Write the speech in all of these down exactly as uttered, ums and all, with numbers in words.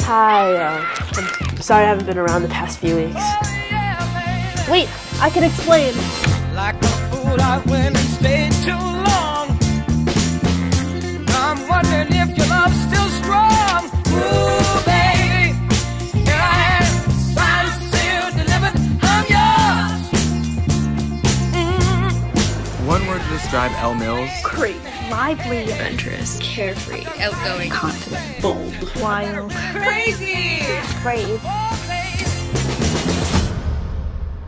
Hi, uh, I'm sorry I haven't been around the past few weeks. Wait, I can explain. Like a fool, I went and stayed too long. I'm wondering if your love's still strong. Ooh, baby, your hand signed, sealed, delivered, I'm yours. Mm. One word to describe Elle Mills. Great. Lively, adventurous, carefree, outgoing, confident, bold, wild, crazy, brave.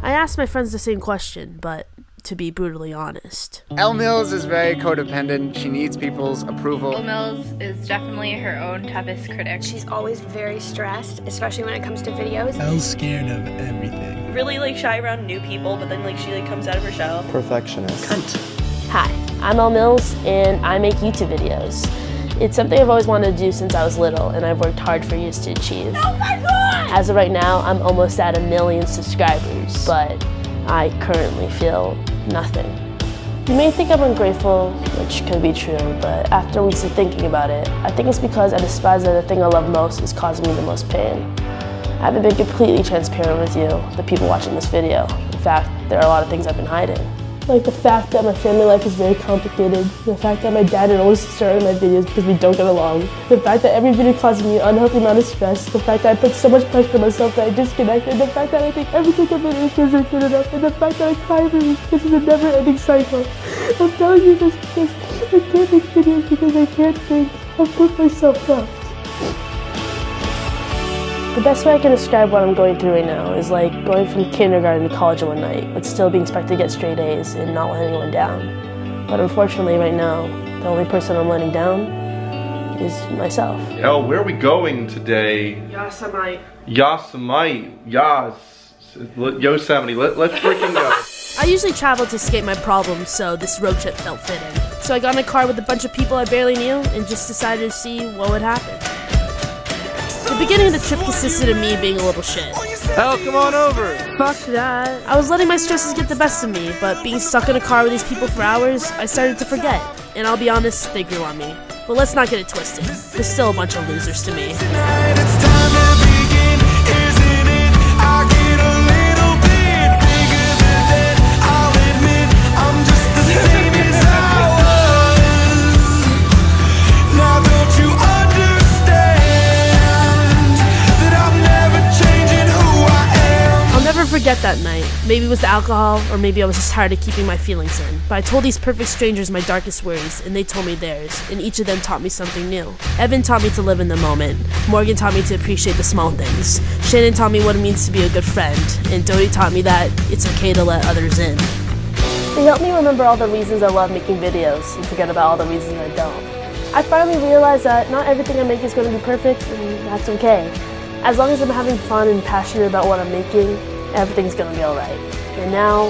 I asked my friends the same question, but to be brutally honest, Elle Mills is very codependent. She needs people's approval. Elle Mills is definitely her own toughest critic. She's always very stressed, especially when it comes to videos. Elle's scared of everything. Really like shy around new people, but then like she like comes out of her shell. Perfectionist. Cunt. Hi, I'm Elle Mills, and I make YouTube videos. It's something I've always wanted to do since I was little, and I've worked hard for years to achieve. Oh my God! As of right now, I'm almost at a million subscribers, but I currently feel nothing. You may think I'm ungrateful, which can be true, but after weeks of thinking about it, I think it's because I despise that the thing I love most is causing me the most pain. I haven't been completely transparent with you, the people watching this video. In fact, there are a lot of things I've been hiding. Like the fact that my family life is very complicated, the fact that my dad and older sister are in my videos because we don't get along, the fact that every video causes me an unhealthy amount of stress, the fact that I put so much pressure on myself that I disconnect, and the fact that I think everything I'm doing isn't good enough, and the fact that I cry for these kids is a never-ending cycle. I'm telling you this because I can't make videos because I can't think. I've put myself up. The best way I can describe what I'm going through right now is like going from kindergarten to college in one night, but still being expected to get straight A's and not let anyone down. But unfortunately right now, the only person I'm letting down is myself. Elle, where are we going today? Yosemite. Yosemite. Yas. Yosemite. Let, let's freaking go. I usually travel to escape my problems, so this road trip felt fitting. So I got in a car with a bunch of people I barely knew and just decided to see what would happen. The beginning of the trip consisted of me being a little shit. Oh, come on over! Fuck that. I was letting my stresses get the best of me, but being stuck in a car with these people for hours, I started to forget. And I'll be honest, they grew on me. But let's not get it twisted. There's still a bunch of losers to me. Forget that night. Maybe it was the alcohol, or maybe I was just tired of keeping my feelings in. But I told these perfect strangers my darkest worries, and they told me theirs, and each of them taught me something new. Evan taught me to live in the moment. Morgan taught me to appreciate the small things. Shannon taught me what it means to be a good friend, and Dodie taught me that it's okay to let others in. They helped me remember all the reasons I love making videos, and forget about all the reasons I don't. I finally realized that not everything I make is going to be perfect, and that's okay. As long as I'm having fun and passionate about what I'm making, everything's gonna be alright. And now,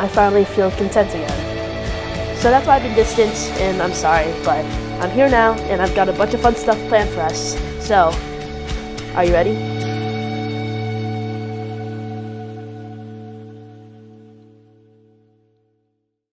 I finally feel content again. So that's why I've been distant, and I'm sorry, but I'm here now, and I've got a bunch of fun stuff planned for us. So, are you ready?